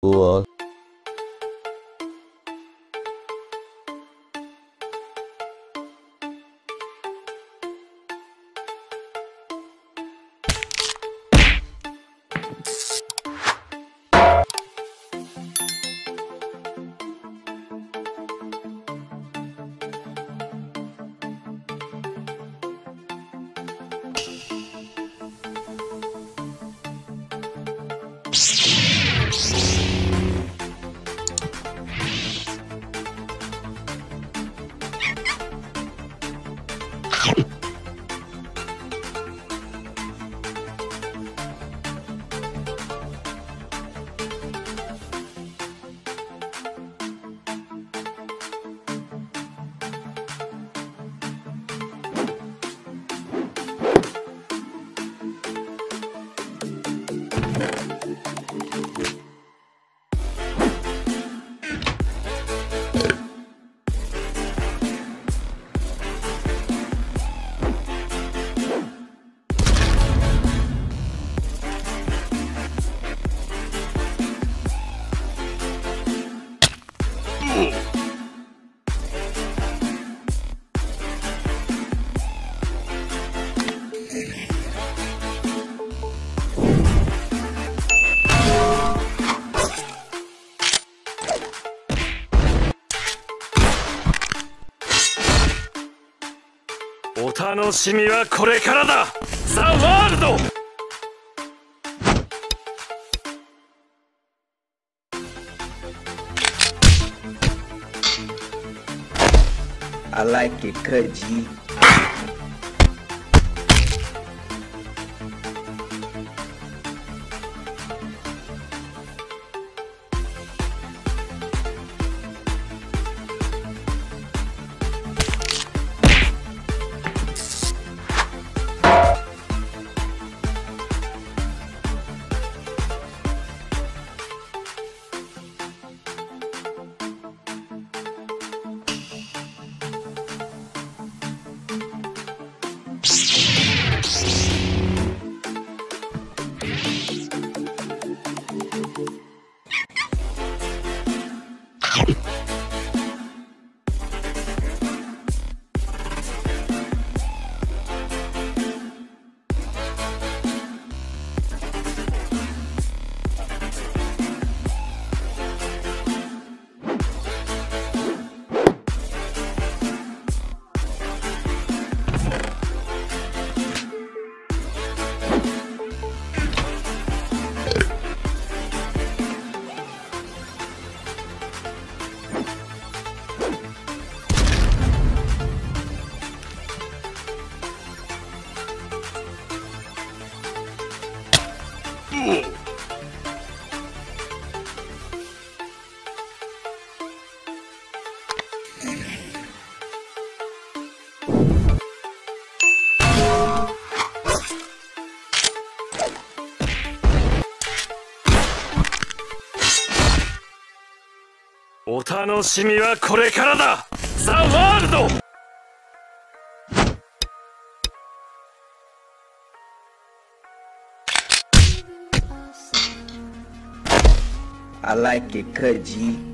Cool. The world! I like it, Kaji. The world! I like it, Kaji.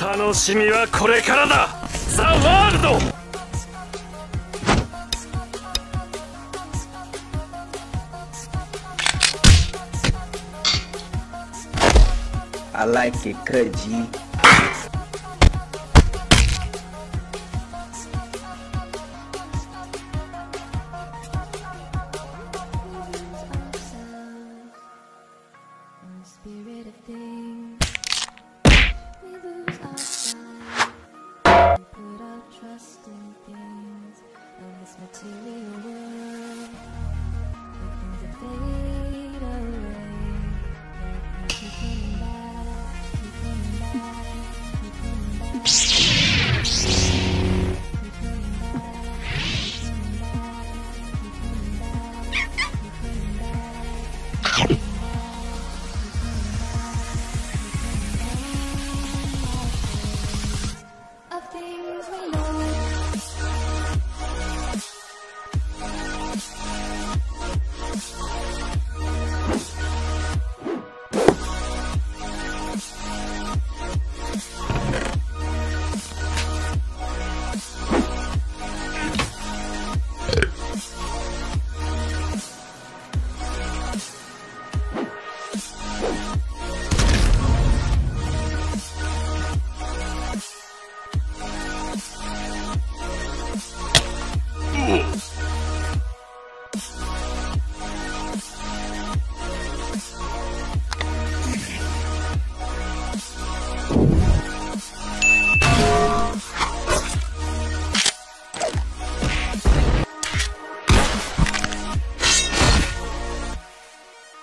楽しみはこれからだ。ザ・ワールド。I like it, Kaji. Spirit of things, we lose our sight. We put our trust in things of this material world. Things that fade away, but keep coming back, keep coming back, keep coming back, keep coming back, keep coming back, keep coming back.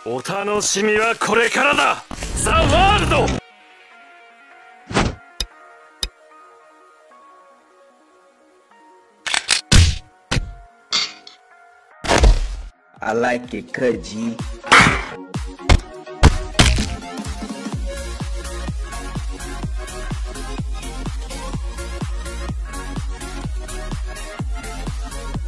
お楽しみはこれからだ。ザ・ワールド。I like it, Kaji. The fun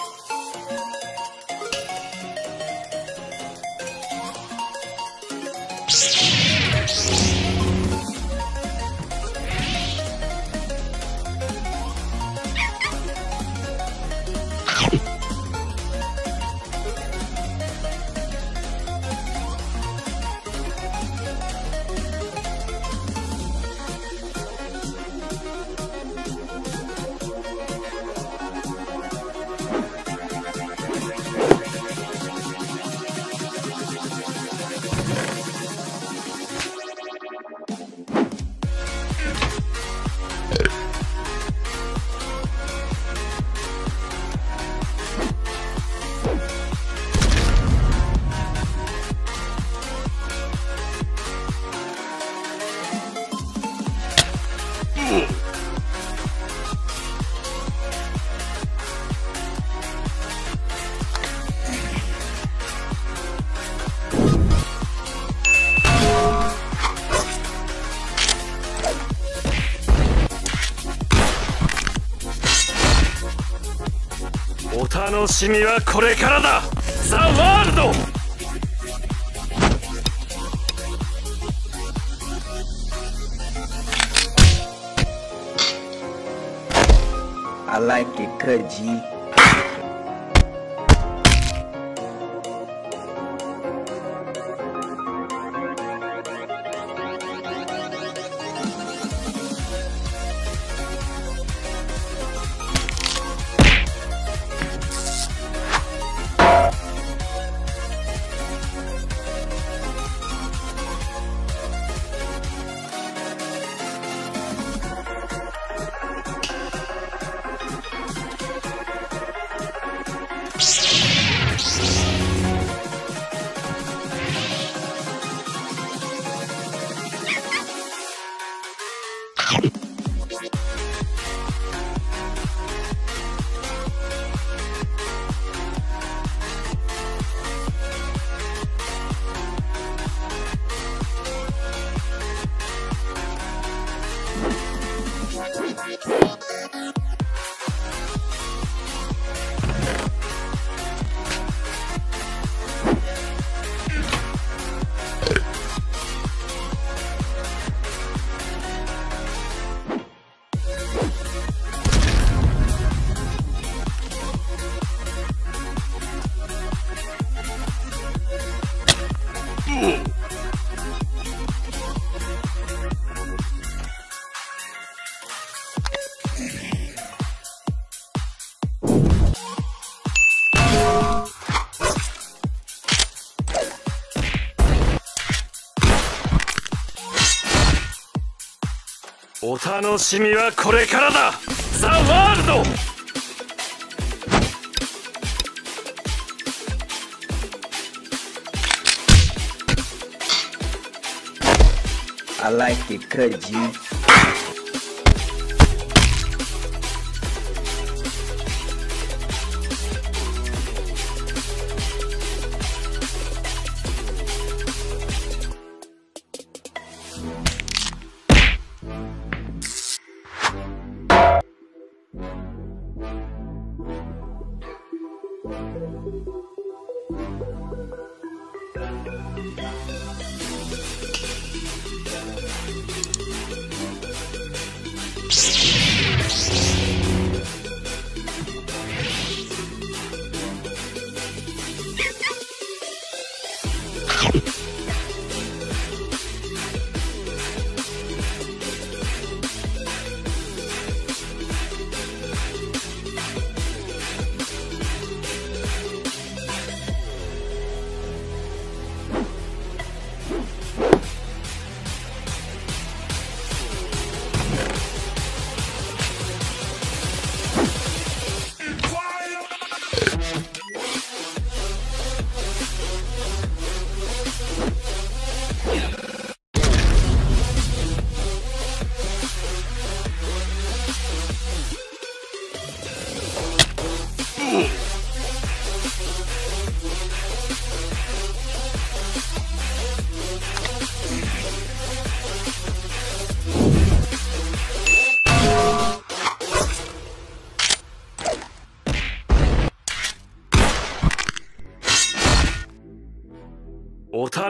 is now. The World. I like it, Kaji. お楽しみはこれからだ。ザ・ワールド。I like it, Kaji.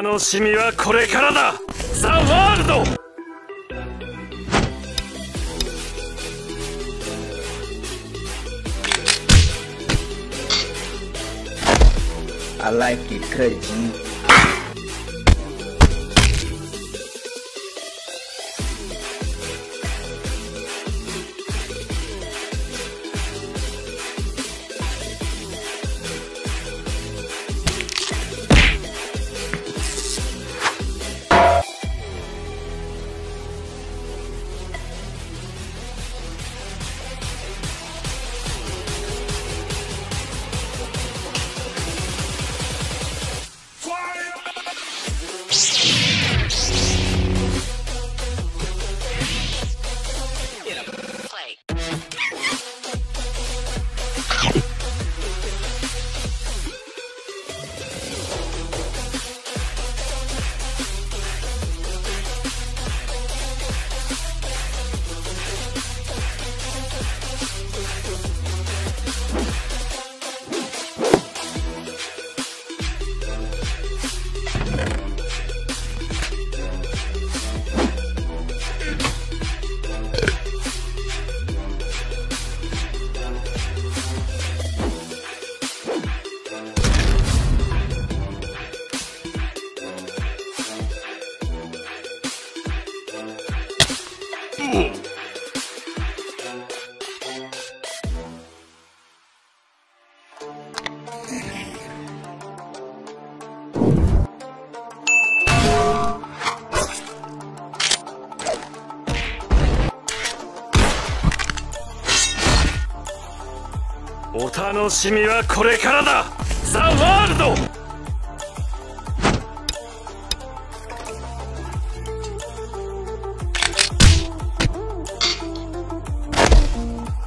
The fun is now. The World! I like it, Kaji. The fun is now. The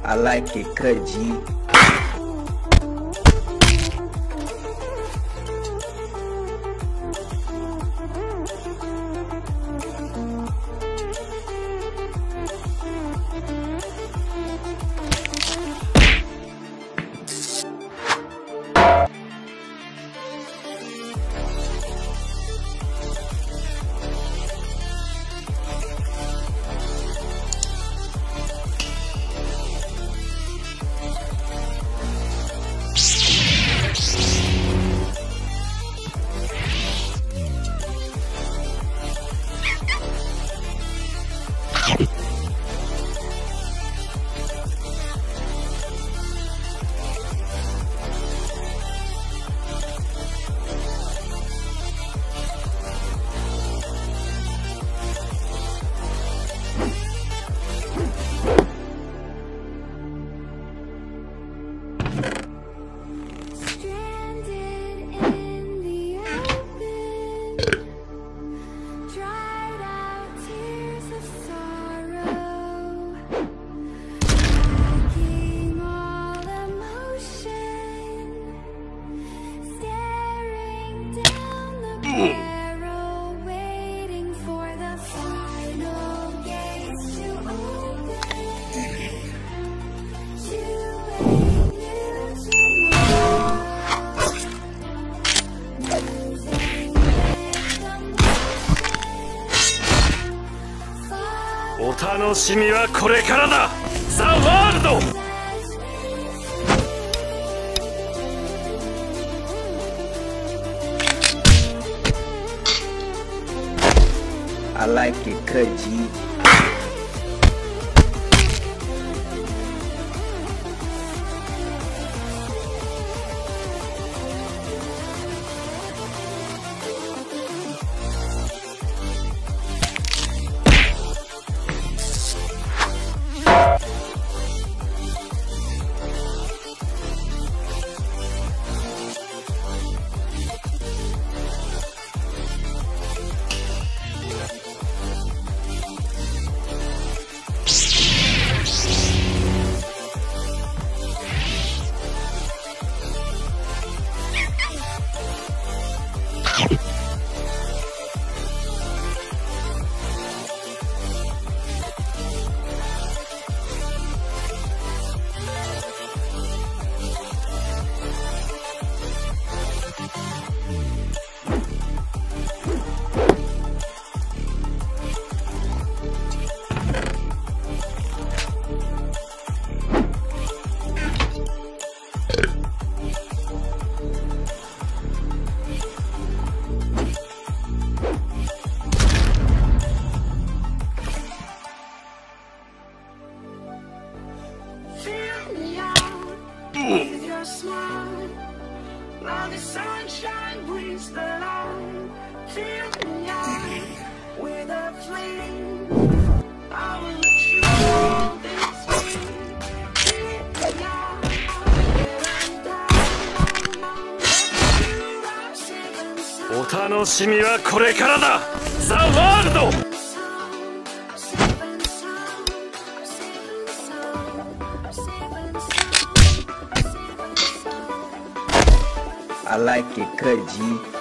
World! I like it, Kaji. 楽しみはこれからだ。ザ・ワールド。I like it, Kaji. Now the sunshine brings the light. Fill me up with a flame. I will let you all this way. Fill me up and down. お楽しみはこれからだ。ザ・ワールド。I like it, Kaji.